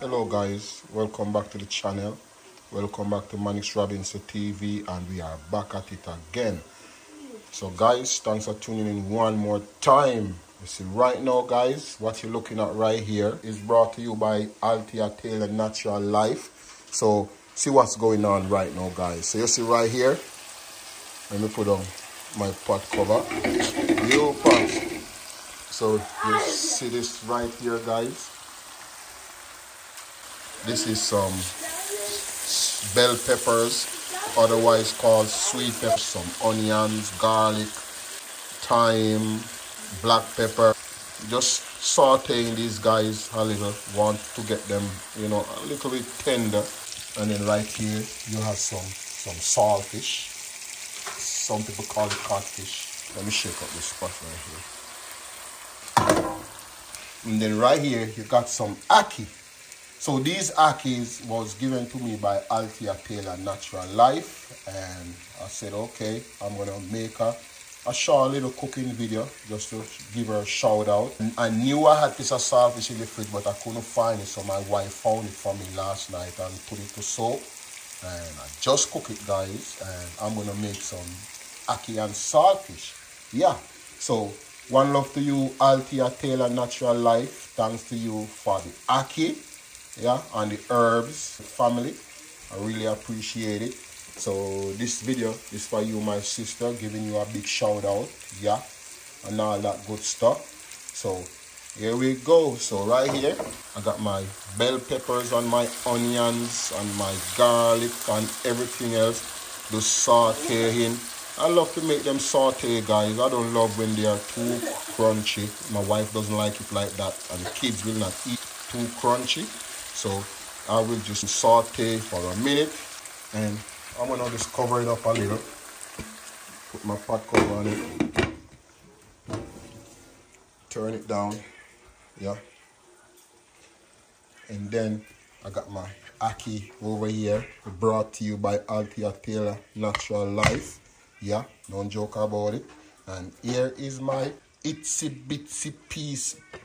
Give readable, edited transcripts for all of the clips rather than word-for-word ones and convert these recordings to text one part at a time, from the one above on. Hello guys, welcome back to the channel. Welcome back to Mannix Robinson TV, and we are back at it again. So guys, thanks for tuning in one more time. You see right now guys, what you're looking at right here is brought to you by Althea Taylor Natural Life. So see what's going on right now guys. So you see right here, let me put on my pot cover. Yo pot. So you see this right here guys. This is some bell peppers, otherwise called sweet peppers, some onions, garlic, thyme, black pepper. Just sauteing these guys a little, want to get them, you know, a little bit tender. And then right here you have some saltfish. Some people call it codfish. Let me shake up this spot right here. And then right here you got some ackee. So these ackees was given to me by Althea Taylor Natural Life, and I said, okay, I'm going to make a short little cooking video just to give her a shout out. And I knew I had piece of saltfish in the fridge, but I couldn't find it, so my wife found it for me last night and put it to soak. And I just cook it, guys, and I'm going to make some ackee and saltfish. Yeah, so one love to you, Althea Taylor Natural Life. Thanks to you for the ackee. Yeah, and the herbs family, I really appreciate it. So this video is for you, my sister, giving you a big shout out, yeah, and all that good stuff. So here we go. So right here I got my bell peppers and my onions and my garlic and everything else, the sauteing. I love to make them saute, guys. I don't love when they are too crunchy. My wife doesn't like it like that, and the kids will not eat too crunchy. So I will just saute for a minute, and I'm going to just cover it up a little. Put my pot cover on it. Turn it down. Yeah. And then I got my ackee over here, brought to you by Althea Taylor Natural Life. Yeah, don't joke about it. And here is my itsy bitsy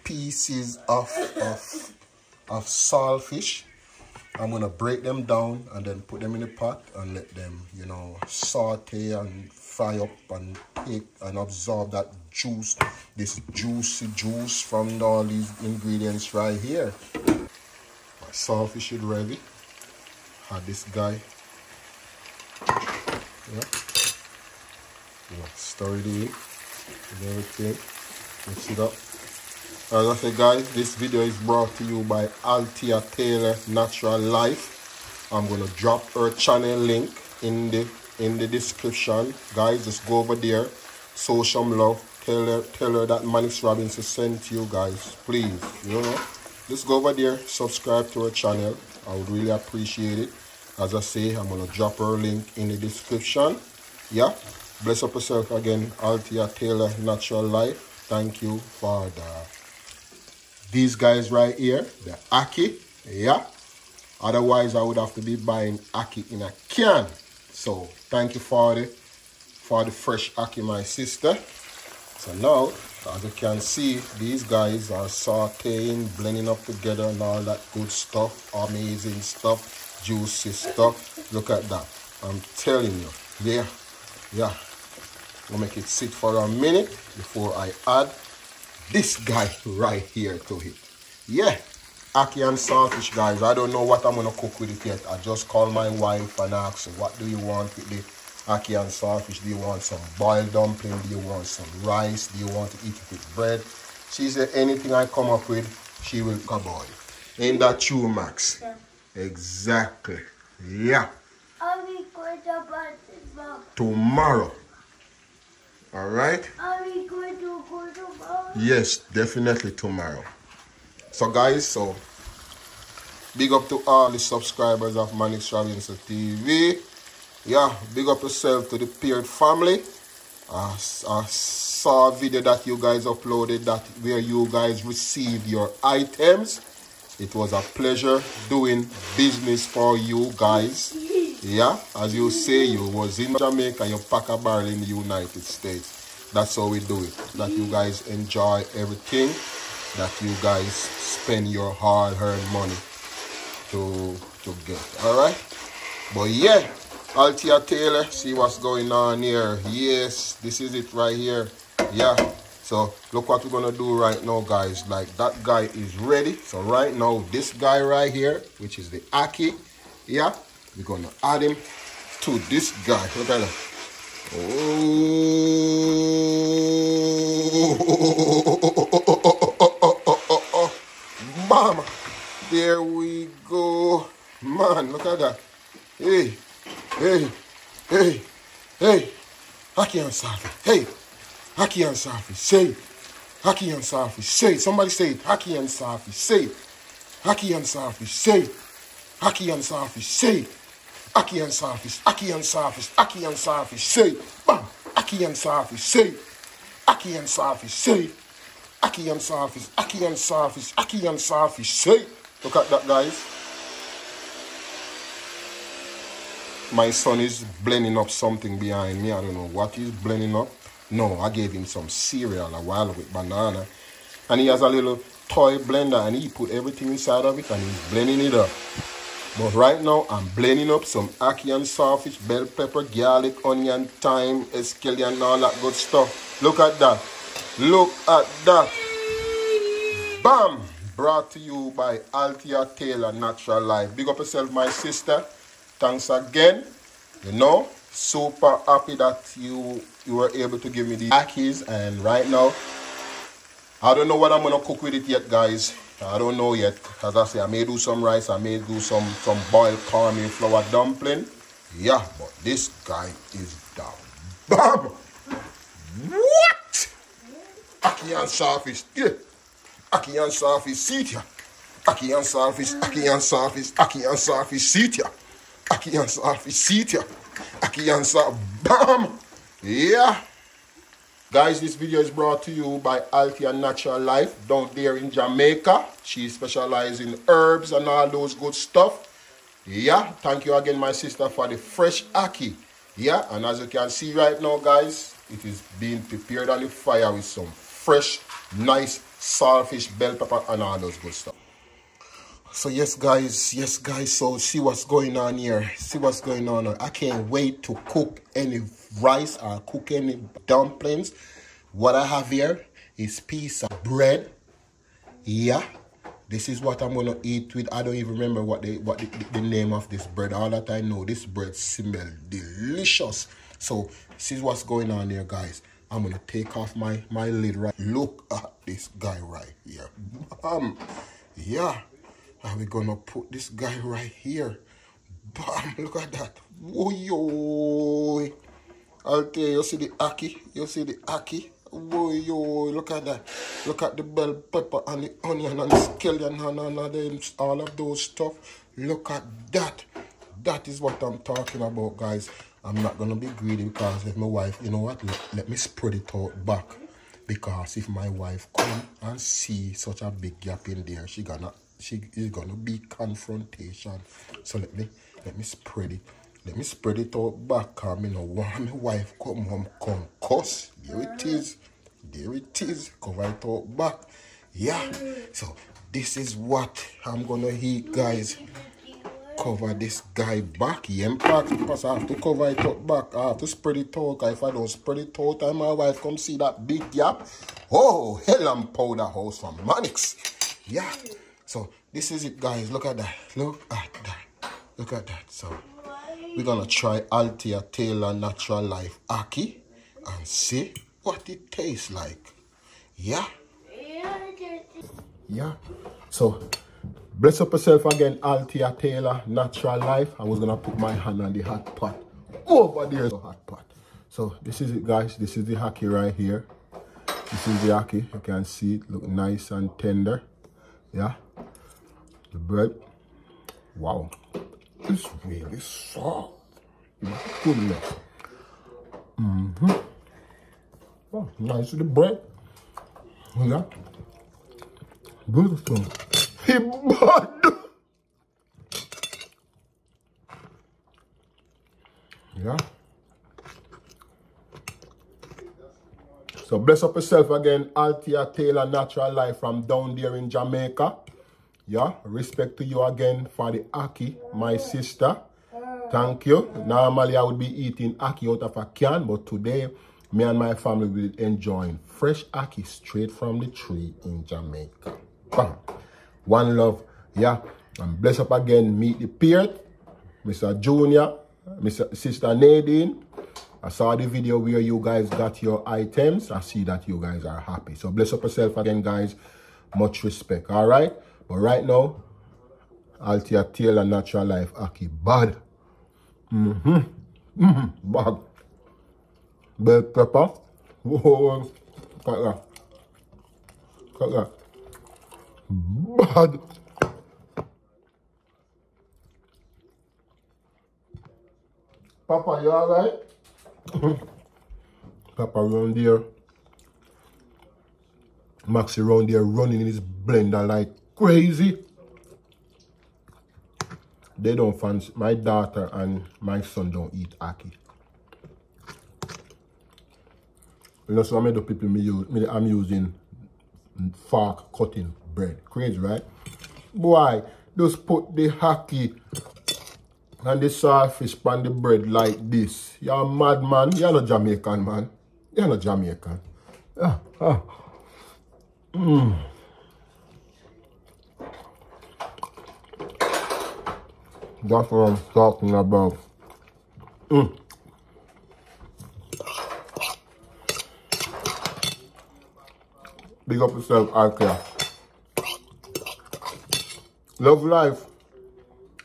pieces of saltfish. I'm gonna break them down and then put them in the pot and let them, you know, saute and fry up and take and absorb that juice, this juicy juice from all these ingredients right here. My saltfish is ready. Had this guy. Yeah. Stir it in and everything. Mix it up. As I said guys, this video is brought to you by Althea Taylor Natural Life. I'm going to drop her channel link in the description. Guys, just go over there, show some love, tell her that Mannix Robinson sent you guys, please, you know. Just go over there, subscribe to her channel. I would really appreciate it. As I say, I'm going to drop her link in the description. Yeah, bless up yourself again, Althea Taylor Natural Life. Thank you for these guys right here, the ackee, yeah. Otherwise, I would have to be buying ackee in a can. So, thank you for the fresh ackee, my sister. So now, as you can see, these guys are sauteing, blending up together and all that good stuff, amazing stuff, juicy stuff. Look at that. I'm telling you, yeah, yeah. We'll make it sit for a minute before I add this guy right here to it. Yeah, ackee and saltfish, guys. I don't know what I'm going to cook with it yet. I just called my wife and asked her, what do you want with the ackee and saltfish? Do you want some boiled dumpling? Do you want some rice? Do you want to eat it with bread? She said, anything I come up with, she will come on. Ain't that true, Max? Yeah. Exactly. Yeah. I'll be going to bed tomorrow. Tomorrow. All right? Are we going to go tomorrow? Yes, definitely tomorrow. So guys, so big up to all the subscribers of Mannix Robinson TV. Yeah, big up yourself to the Peart family. I saw a video that you guys uploaded that where you guys received your items. It was a pleasure doing business for you guys. Yeah, as you say, you was in Jamaica, you pack a barrel in the United States. That's how we do it. That you guys enjoy everything. That you guys spend your hard-earned money to get. Alright? But yeah, Althea Taylor, see what's going on here. Yes, this is it right here. Yeah. So look what we're gonna do right now, guys. Like that guy is ready. So right now, this guy right here, which is the ACKEE, yeah, we're gonna add him to this guy. Look at that. Oh, mama, there we go, man. Look at that. Hey, hey, hey, hey, ACKEE and Safi. Hey, ACKEE and Safi. Say it. ACKEE and Safi. Say it. Somebody say it. ACKEE and Safi. Say it. ACKEE and Safi. Say it. ACKEE and Safi. Say it. ACKEE and Safi. ACKEE and Safi. ACKEE and Safi. Say it. Bam. ACKEE and Safi. Say it. ACKEE and Safi. Say it. ACKEE and Safi. ACKEE and Safi. ACKEE and Safi. Say it. Look at that, guys. My son is blending up something behind me. I don't know what he's blending up. No, I gave him some cereal a while with banana. And he has a little toy blender and he put everything inside of it and he's blending it up. But right now, I'm blending up some ACKEE and Safi, bell pepper, garlic, onion, thyme, scallion, and all that good stuff. Look at that. Look at that. Bam! Brought to you by Althea Taylor Natural Life. Big up yourself, my sister. Thanks again. You know, super happy that you were able to give me the ACKEEs. And right now, I don't know what I'm going to cook with it yet, guys. I don't know yet. As I say, I may do some rice. I may do some boiled cornmeal flour dumpling. Yeah, but this guy is down. Bam! What? ACKEE and Safi. Yeah. ACKEE and Safi. Sit here. ACKEE and Safi. ACKEE and Safi. ACKEE and Safi. Sit here. ACKEE and Safi, sit here. ACKEE and Safi, bam! Yeah. Guys, this video is brought to you by Althea Natural Life down there in Jamaica. She specializes in herbs and all those good stuff. Yeah, thank you again, my sister, for the fresh ACKEE. Yeah, and as you can see right now, guys, it is being prepared on the fire with some fresh, nice saltfish, bell pepper, and all those good stuff. So yes guys, so see what's going on here. See what's going on. I can't wait to cook any rice or cook any dumplings. What I have here is piece of bread. Yeah, this is what I'm gonna eat with. I don't even remember what the name of this bread. All that I know, this bread smells delicious. So see what's going on here, guys. I'm gonna take off my lid right. Look at this guy right here. Yeah. And we're gonna put this guy right here. Bam! Look at that. Whoa, yo! Althea, you see the ACKEE? You see the ACKEE? Whoa, yo! Look at that. Look at the bell pepper and the onion and the scallion and all of those stuff. Look at that. That is what I'm talking about, guys. I'm not gonna be greedy because if my wife, you know what? Let me spread it out back. Because if my wife come and see such a big gap in there, she is gonna be confrontation. So let me spread it. Let me spread it out back. I mean, I want my wife come home concussed. There it is. There it is. Cover it out back. Yeah. So this is what I'm gonna eat, guys. Cover this guy back. Yeah, because I have to cover it out back. I have to spread it out. If I don't spread it out, and my wife come see that big gap. Oh, hell, I'm powder house from Mannix. Yeah. So this is it, guys. Look at that. Look at that. Look at that. So we're gonna try Althea Taylor Natural Life ACKEE and see what it tastes like. Yeah. Yeah. So bless up yourself again, Althea Taylor Natural Life. I was gonna put my hand on the hot pot. Over there's a hot pot. So this is it, guys. This is the ACKEE right here. This is the ACKEE. You can see it look nice and tender. Yeah. The bread, wow, it's really soft. Goodness. Oh, nice with the bread. Yeah. Beautiful. Hey, bud. Yeah. So bless up yourself again, Althea Taylor Natural Life from down there in Jamaica. Yeah, respect to you again for the ackee, my sister. Thank you. Normally I would be eating ackee out of a can, but today me and my family will be enjoying fresh ackee straight from the tree in Jamaica. Bam. One love, yeah. And bless up again, meet the Peart, Mr. Junior, Mr. Sister Nadine. I saw the video where you guys got your items. I see that you guys are happy. So bless up yourself again, guys. Much respect, all right? But right now, Althea Taylor Natural Life ackee bad. Bad. Bell pepper. Whoa. Cut that. Cut that. Bad. Papa, you alright? Papa round there. Maxi round there running in his blender like crazy. They don't fancy. My daughter and my son don't eat ackee. You know, so I made the people I'm using fork cutting bread. Crazy, right? Boy, just put the ackee and the surface pan the bread like this. You're a mad man. You're not Jamaican, man. You're not Jamaican. Ah, ah. Mm. That's what I'm talking about. Mm. Big up yourself, Althea. Love life.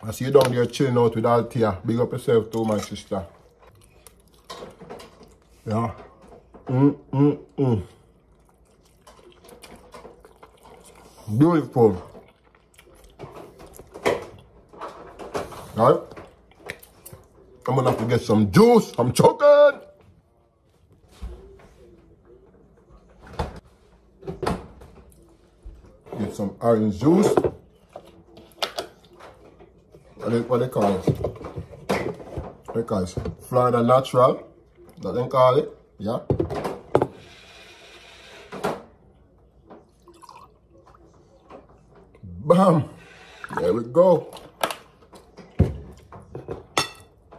I see you down there chilling out with Althea. Big up yourself too, my sister. Yeah. Beautiful. All right. I'm gonna have to get some juice. I'm choking. Get some orange juice. What they call it? They call it Florida Natural. That they call it. Yeah. Bam. There we go.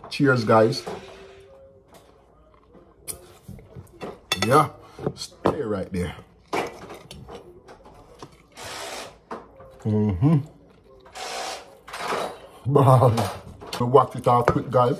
Cheers, guys. Yeah, stay right there. We walked it out quick, guys.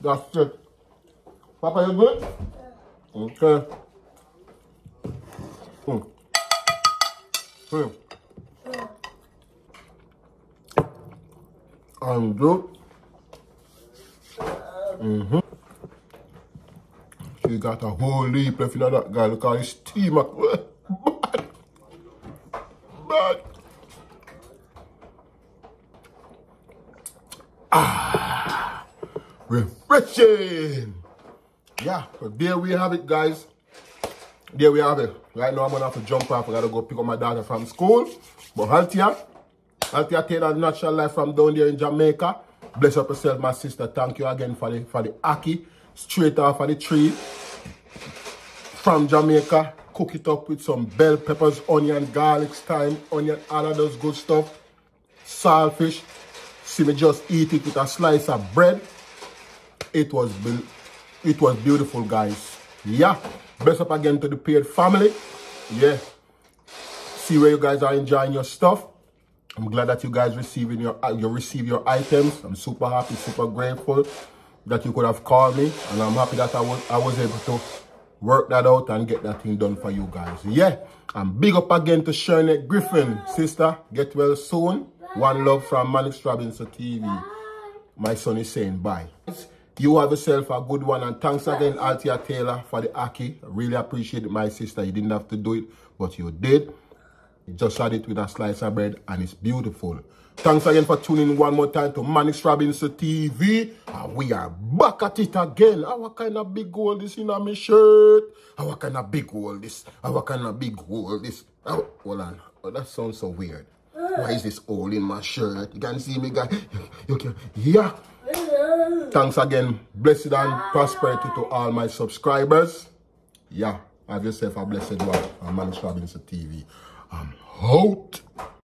That's it. Papa, you good? Yeah. Okay. I'm good. She got a whole heap left in that guy. Look at his team. Bad. Ah. Refreshing. Yeah, so there we have it, guys. There we have it. Right now I'm gonna have to jump off. I gotta go pick up my daughter from school. But Althea Taylor Natural Life from down there in Jamaica. Bless up yourself, my sister. Thank you again for the ackee. Straight off of the tree. From Jamaica. Cook it up with some bell peppers, onion, garlic, thyme, onion, all of those good stuff. Saltfish. See me just eat it with a slice of bread. It was beautiful, guys. Yeah. Bless up again to the Peart family. Yeah. See where you guys are enjoying your stuff. I'm glad that you guys receive your items. I'm super happy, super grateful that you could have called me, and I'm happy that I was able to work that out and get that thing done for you guys. Yeah, and big up again to Sharnett Griffin, sister. Get well soon. One love from Mannix Robinson TV. My son is saying bye. You have yourself a good one, and thanks again, Althea Taylor, for the ackee. Really appreciate it, my sister. You didn't have to do it, but you did. Just had it with a slice of bread, and it's beautiful. Thanks again for tuning in one more time to Mannix Robinson TV. And we are back at it again. How kind of big hole this in my shirt? How kind of big hole this? How kind of big hole this? Oh, hold on. Oh, that sounds so weird. Why is this hole in my shirt? You can see me, guys. You can, yeah. Thanks again. Blessed and prosperity to all my subscribers. Yeah. Have yourself a blessed one. I'm Mannix Robinson TV. I'm out.